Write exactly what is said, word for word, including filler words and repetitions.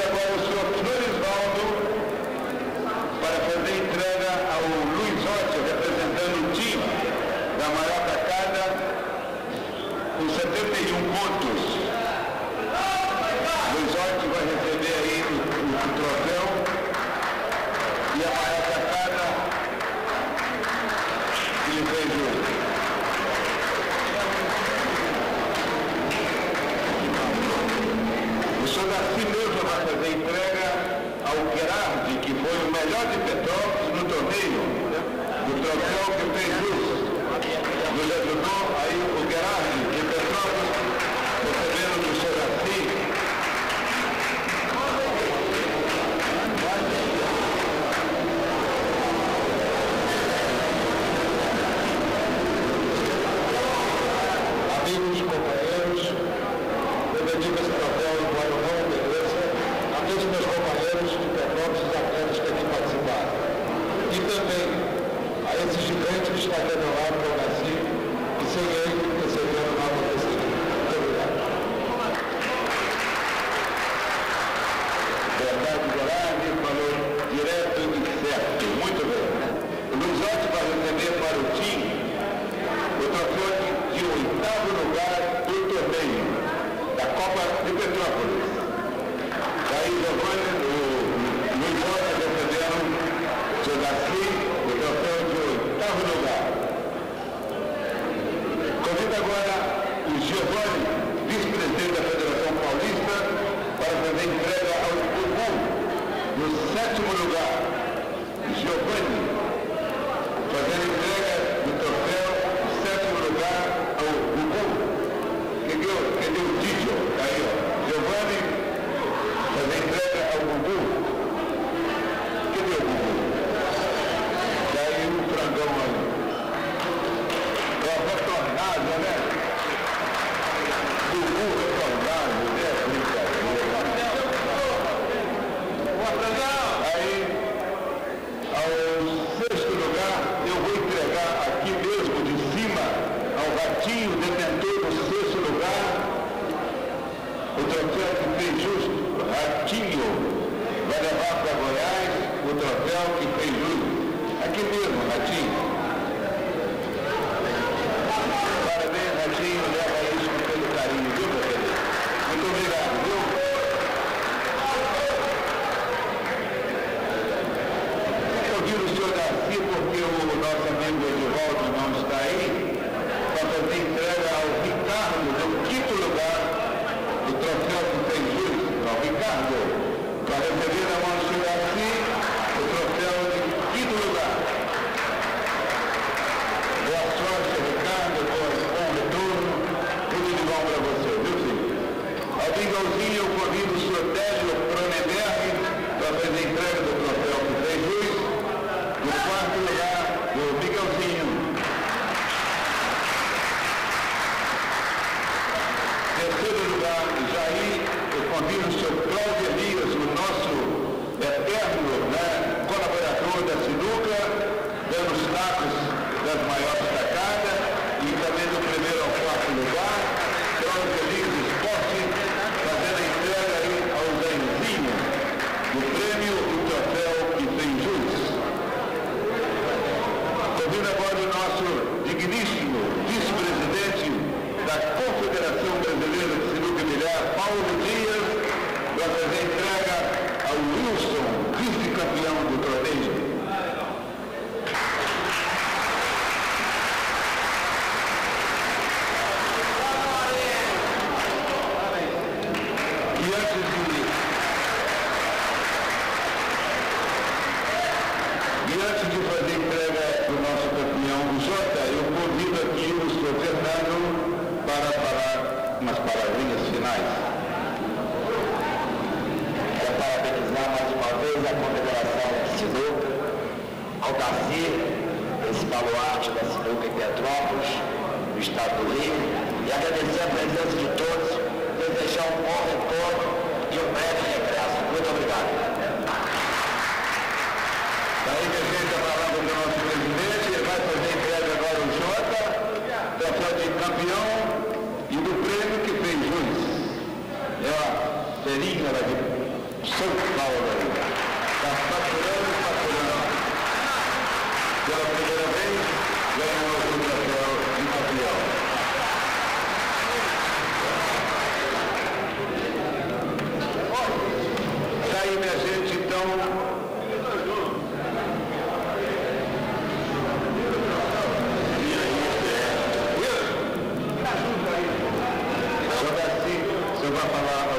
palavra agora o senhor Florisvaldo para fazer entrega ao Luiz Otti, representando o time da maior atacada com setenta e um pontos. Luiz Otti vai receber aí o, o troféu e a maior atacada que lhe fez hoje. O senhor Darcy mesmo vai fazer entrega ao Gerardi, que foi o melhor de Petrópolis no torneio, do troféu que fez luz. Nos ajudou aí o Gerardi de Petrópolis, recebendo do senhor Darcy. Amigos e companheiros, bendigo esse papel em Guarulhão, beleza, a todos meus companheiros de Petrópolis e atletas que aqui participaram. E também a esse gigante que está aqui ao lado, que eu nasci, e sem ele, eu seria o nome desse aqui. Muito obrigado. Verdade, Giovanni falou direto e certo. Muito bem. O Luiz Otti vai receber para o time o troféu de oitavo lugar do torneio da Copa de Petrópolis. Daí Giovanni, o Luiz Otti defenderam o seu Darcy, o troféu de oitavo lugar. Convido agora o Giovanni, vice-presidente da Federação Paulista, para fazer entrega ao Bubu, no sétimo lugar. Giovanni, fazendo entrega do troféu no sétimo lugar ao Bubu. Entendeu o Didio? Tá aí, ó. Giovanni, fazer entrega ao Bubu. Entendeu o Bubu? Tá aí o frangão aí. É o retornado, né? Bubu retornado, né? Aí, ao sexto lugar, eu vou entregar aqui mesmo de cima ao Ratinho, detentor do sexto lugar, o troféu que fez justo, Ratinho, vai levar para Goiás o troféu que fez justo. Aqui mesmo, Ratinho. Parabéns, Ratinho, leva isso pelo carinho, viu, meu querido? Muito obrigado, viu? Eu vi o senhor Darcy, porque o nosso amigo Edivaldo não está aí, para fazer entrega ao Ricardo, no quinto lugar, do troféu que fez juiz, ao Ricardo, para receber na mão do senhor Darcy, o troféu de quinto lugar. Boa sorte, Ricardo, bom retorno, tudo de bom para você, viu, filho? Ao Bingãozinho, eu convido o senhor Télio Proneberg para fazer entrega do troféu que fez juiz, no quarto lugar, do Bingãozinho. Terceiro lugar, Jair, eu convido o senhor Cláudio Elias, o nosso eterno, né, colaborador da sinuca, dando os tacos das maiores tacadas e também do primeiro ao quarto lugar, Cláudio Elias Esporte, fazendo a entrega aí ao Zaizinho, do prêmio do troféu que tem jus. Convido agora o nosso digníssimo vice-presidente da Confederação Brasileira de Sinuca e Bilhar, Paulo Dias, para fazer entrega ao Wilson, vice-campeão do torneio. E antes de, e antes de fazer entrega do nosso campeão Jota, eu convido aqui o senhor Fernando para falar umas palavrinhas finais. Quero parabenizar mais uma vez a Confederação de Sinuca, ao Darcy, esse baluarte da sinuca em Petrópolis, no estado do Rio, e agradecer a presença de todos, desejar um bom retorno e um breve regresso. Muito obrigado. Daí que a gente a palavra do nosso presidente, ele vai fazer entrega agora o Jota, troféu de campeão e do prêmio que fez juiz. É uma ferinha de São Paulo ainda. Está faturando, faturando. Pela primeira vez, ganhou o troféu de campeão. Está aí, minha gente, então. Vai falar